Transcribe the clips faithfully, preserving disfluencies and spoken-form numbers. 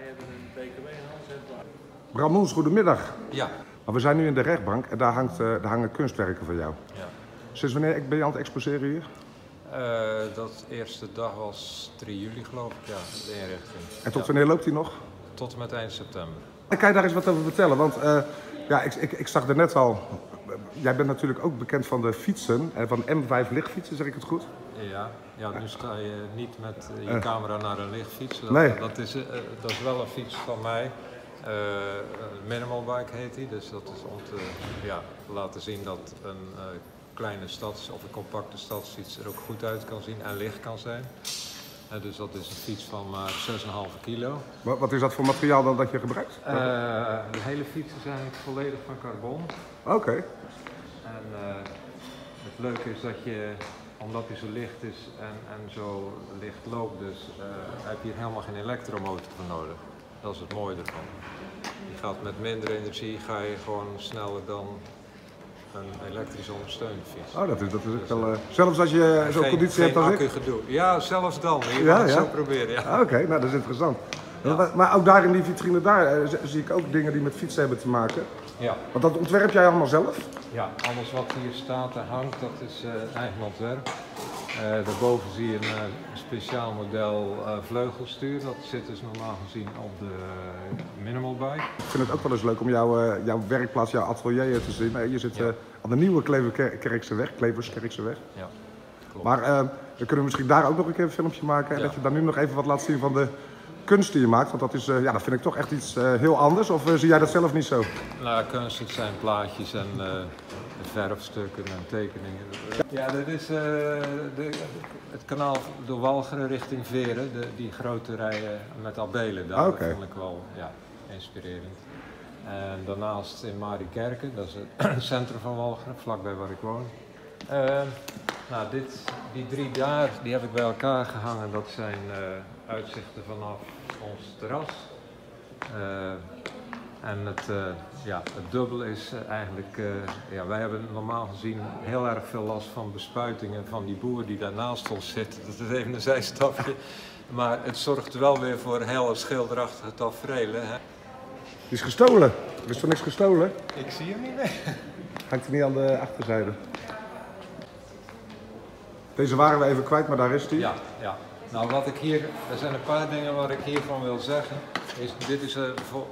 Wij hebben een B K W-handel. Bram Moens, goedemiddag. Ja. Maar we zijn nu in de rechtbank en daar, hangt, daar hangen kunstwerken van jou. Ja. Sinds wanneer ben je aan het exposeren hier? Uh, dat eerste dag was drie juli geloof ik, ja, de inrichting. En tot ja. wanneer loopt die nog? Tot en met eind september. Dan kan je daar eens wat over vertellen, want uh, ja, ik, ik, ik zag er net al, uh, jij bent natuurlijk ook bekend van de fietsen, uh, van M vijf ligfietsen, zeg ik het goed? Ja, ja, nu sta je niet met je uh, camera naar een ligfiets, dat, nee. dat, is, uh, dat is wel een fiets van mij. Uh, Minimal Bike heet die, dus dat is om te ja, laten zien dat een uh, kleine stads- of een compacte stadsfiets er ook goed uit kan zien en licht kan zijn. Uh, dus dat is een fiets van uh, zes komma vijf kilo. Wat, wat is dat voor materiaal dan dat je gebruikt? Uh, de hele fietsen zijn volledig van carbon. Oké. Okay. En uh, het leuke is dat je, omdat hij zo licht is en, en zo licht loopt, dus uh, heb je helemaal geen elektromotor voor nodig. Dat is het mooie ervan. Je gaat met minder energie ga je gewoon sneller dan een elektrisch ondersteunde fiets. Oh, dat is, dat is dus, wel... Uh, zelfs als je zo'n conditie hebt als ik? Geen accu-gedoe. Ja, zelfs dan. Je ja, moet het ja. zo proberen. Ja. Ah, Oké, okay. nou dat is interessant. Ja. Maar, maar ook daar in die vitrine daar zie ik ook dingen die met fietsen hebben te maken. Ja. Want dat ontwerp jij allemaal zelf? Ja, alles wat hier staat en hangt, dat is uh, eigen ontwerp. Uh, daarboven zie je een uh, speciaal model uh, vleugelstuur. Dat zit dus normaal gezien op de uh, Minimal Bike. Ik vind het ook wel eens leuk om jou, uh, jouw werkplaats, jouw atelier te zien. Uh, je zit ja. uh, aan de nieuwe Kleverskerkseweg. Kleverskerkseweg. Ja, klopt. Maar uh, we kunnen misschien daar ook nog een keer een filmpje maken. En ja. dat je daar nu nog even wat laat zien van de kunst die je maakt. Want dat, is, uh, ja, dat vind ik toch echt iets uh, heel anders. Of uh, zie jij dat zelf niet zo? Nou, kunst, het zijn plaatjes en... Uh... verfstukken en tekeningen. Ja, dit is uh, de, het kanaal door Walcheren richting Veren, de, die grote rijen met albelen daar. Okay. Dat vond ik wel ja, inspirerend. En daarnaast in Mariakerke, dat is het centrum van Walcheren, vlakbij waar ik woon. Uh, nou, dit, die drie daar, die heb ik bij elkaar gehangen. Dat zijn uh, uitzichten vanaf ons terras. Uh, En het, uh, ja, het dubbel is uh, eigenlijk, uh, ja, wij hebben normaal gezien heel erg veel last van bespuitingen van die boer die daarnaast ons zit. Dat is even een zijstapje. Maar het zorgt wel weer voor hele schilderachtige taferelen. Die is gestolen. Er is toch niks gestolen? Ik zie hem niet meer. Hangt hij niet aan de achterzijde? Deze waren we even kwijt, maar daar is hij. Ja, ja. Nou, wat ik hier, er zijn een paar dingen waar ik hiervan wil zeggen. Is, dit is uh,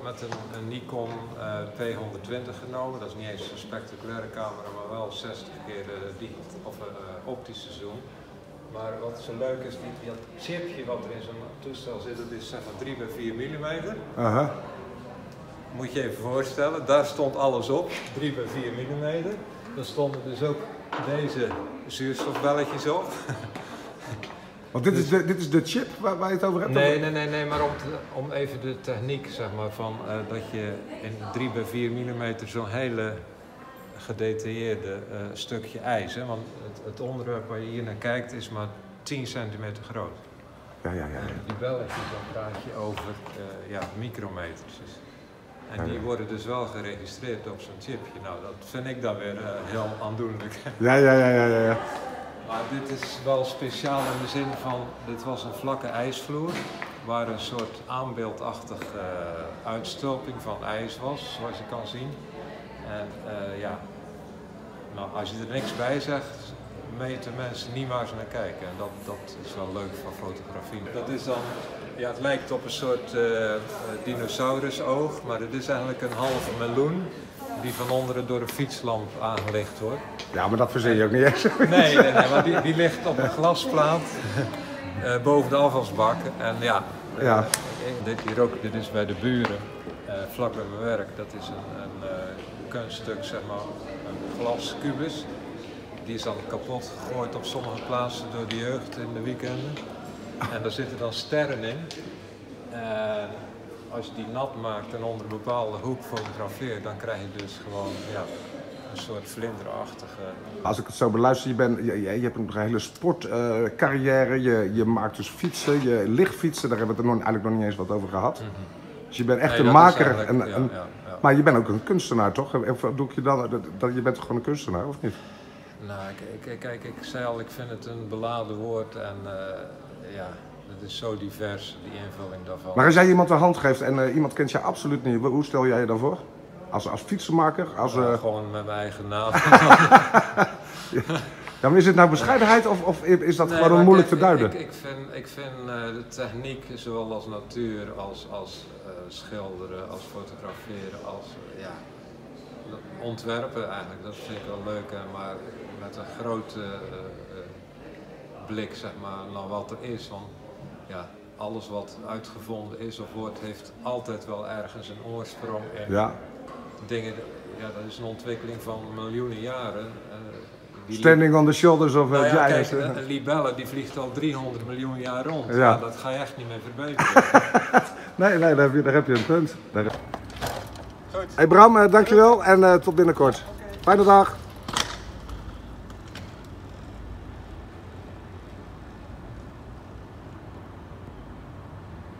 met een, een Nikon uh, P honderdtwintig genomen. Dat is niet eens een spectaculaire camera, maar wel zestig keer uh, die, of, uh, optische zoom. Maar wat zo leuk is, die, dat chipje wat er in zo'n toestel zit, dat is zeg maar drie bij vier millimeter. Aha. Moet je even voorstellen, daar stond alles op, drie bij vier millimeter. Dan stonden dus ook deze zuurstofbelletjes op. Want dit, dus, is de, dit is de chip waar, waar je het over hebt? Nee, nee, nee, nee, maar om, te, om even de techniek, zeg maar, van uh, dat je in drie bij vier millimeter zo'n hele gedetailleerde uh, stukje ijs, hè, want het, het onderwerp waar je hier naar kijkt is maar tien centimeter groot. Ja, ja, ja. ja. Die belletjes, dan praat je over uh, ja, micrometers. En die worden dus wel geregistreerd op zo'n chipje. Nou, dat vind ik dan weer uh, heel aandoenlijk. Ja, ja, ja, ja, ja. ja. Maar dit is wel speciaal in de zin van, dit was een vlakke ijsvloer waar een soort aanbeeldachtige uh, uitstulping van ijs was, zoals je kan zien. En uh, ja, nou, als je er niks bij zegt, meten mensen niet waar ze naar kijken. En dat, dat is wel leuk van fotografie. Dat is dan, ja, het lijkt op een soort uh, dinosaurusoog, maar het is eigenlijk een halve meloen. Die van onderen door een fietslamp aangelicht wordt. Ja, maar dat verzin je ook niet echt. Nee, nee, nee, maar die, die ligt op een glasplaat uh, boven de afvalsbak. En ja, uh, ja. dit hier ook, dit is bij de buren, uh, vlak bij mijn werk. Dat is een, een uh, kunststuk, zeg maar, een glascubus. Die is dan kapot gegooid op sommige plaatsen door de jeugd in de weekenden. En daar zitten dan sterren in. Uh, Als je die nat maakt en onder een bepaalde hoek fotografeert, dan krijg je dus gewoon ja, een soort vlinderachtige... Als ik het zo beluister, je, ben, je, je hebt een hele sportcarrière, uh, je, je maakt dus fietsen, je lichtfietsen, daar hebben we het er nog, eigenlijk nog niet eens wat over gehad. Mm-hmm. Dus je bent echt nee, een maker, en, ja, ja, ja. maar je bent ook een kunstenaar toch? Of doe ik je dan, dat, dat, je bent toch gewoon een kunstenaar, of niet? Nou, kijk, kijk, ik zei al, ik vind het een beladen woord en uh, ja... Dat is zo divers, die invulling daarvan. Maar als jij iemand de hand geeft en uh, iemand kent je absoluut niet, hoe stel jij je daarvoor? Als, als fietsenmaker? Als, uh... ja, gewoon met mijn eigen naam. Ja, maar is het nou bescheidenheid of, of is dat nee, gewoon moeilijk kijk, te duiden? Ik, ik, ik vind, ik vind uh, de techniek, zowel als natuur, als, als uh, schilderen, als fotograferen, als uh, ja, ontwerpen eigenlijk, dat vind ik wel leuk. Hè, maar met een grote uh, uh, blik zeg maar, naar wat er is. Want ja, alles wat uitgevonden is of wordt, heeft altijd wel ergens een oorsprong. En ja. Dingen, ja, dat is een ontwikkeling van miljoenen jaren. Uh, Standing on the shoulders of nou ja, giants. Kijk, een libelle die vliegt al driehonderd miljoen jaar rond. Ja. Ja, dat ga je echt niet meer verbeteren. nee, nee daar, heb je, daar heb je een punt. Daar... Goed. Hey Bram, uh, dankjewel en uh, tot binnenkort. Okay. Fijne dag.